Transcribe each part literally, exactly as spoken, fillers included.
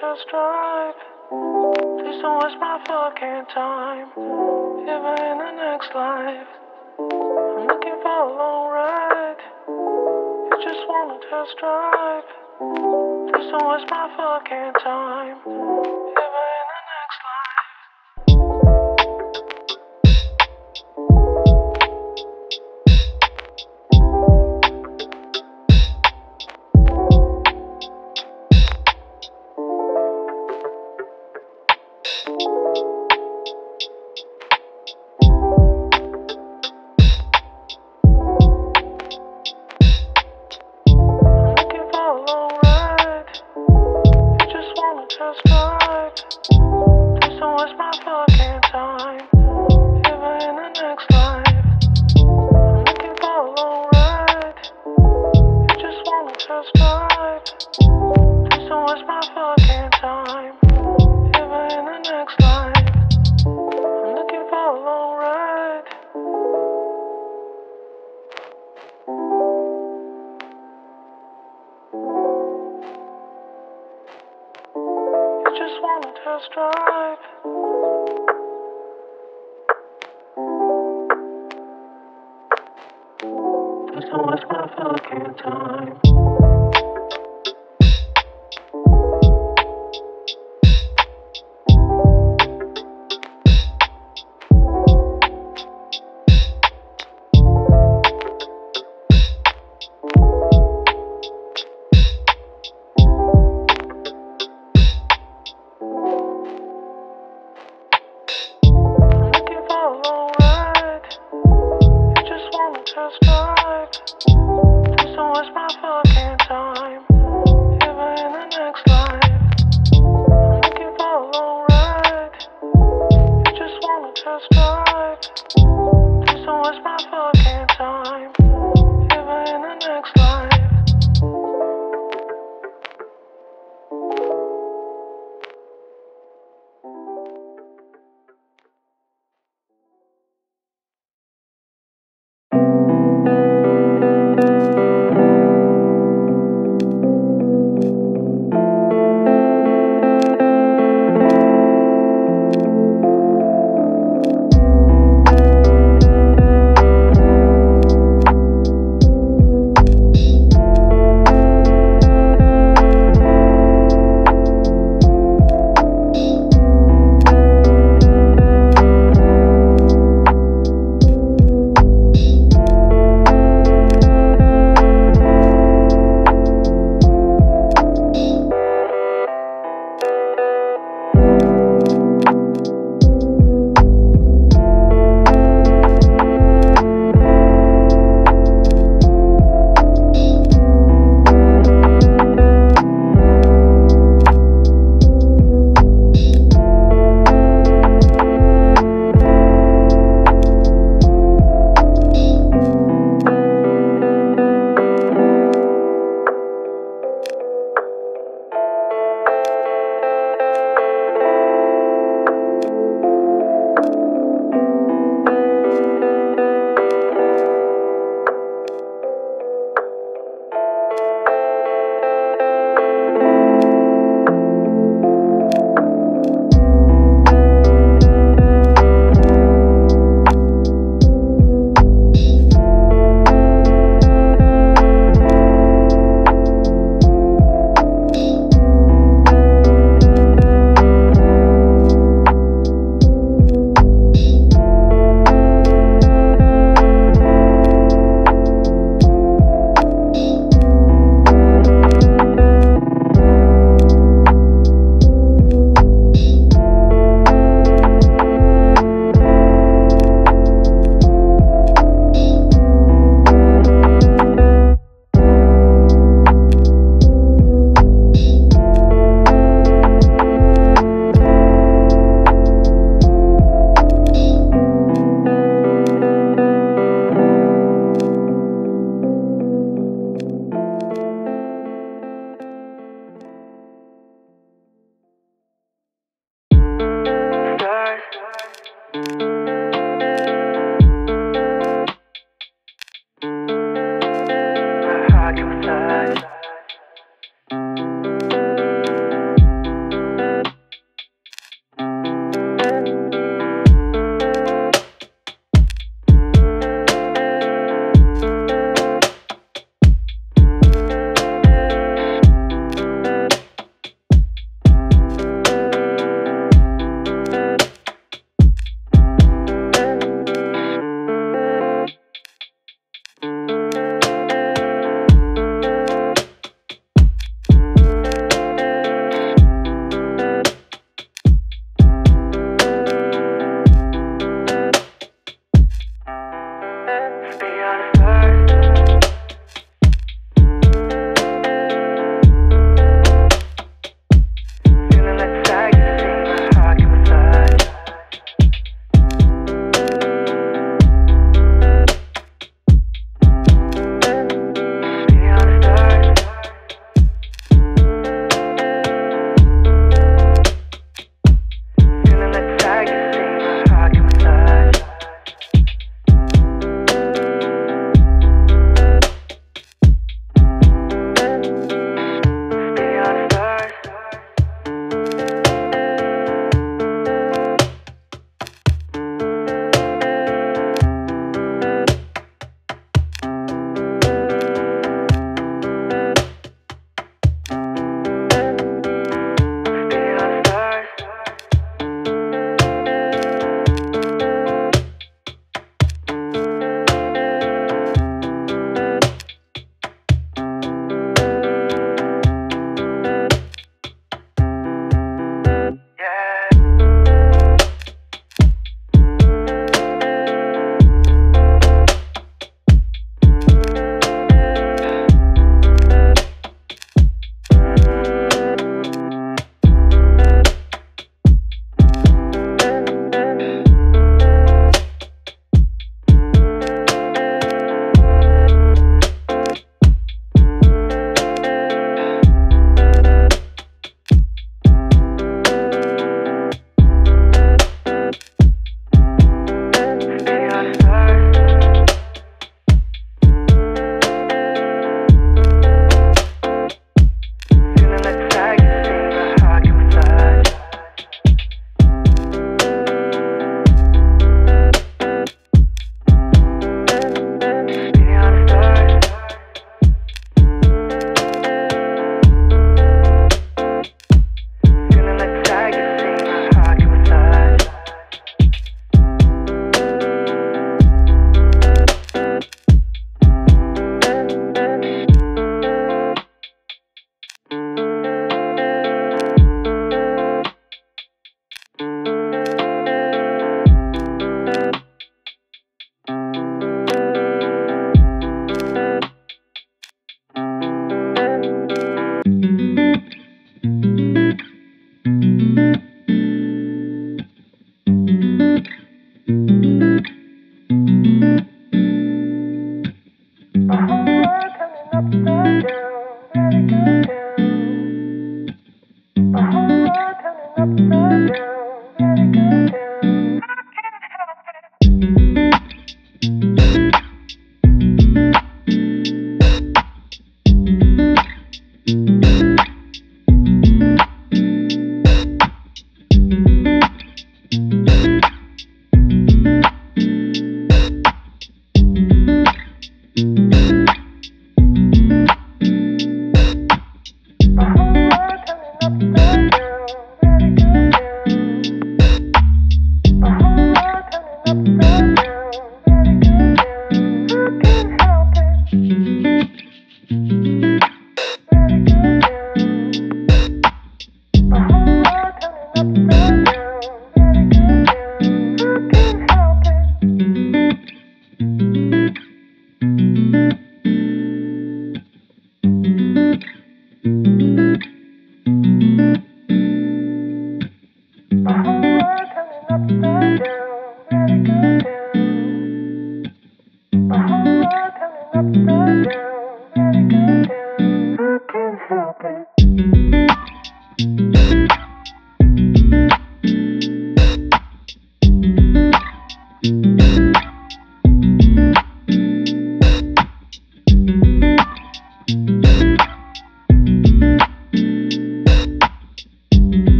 just drive. Please don't waste my fucking time, even in the next life. I'm looking for a long ride. You just wanna just drive. Please don't waste my fucking time, even in the next life. Just wanna just drive. Just don't waste my fucking time.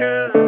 true.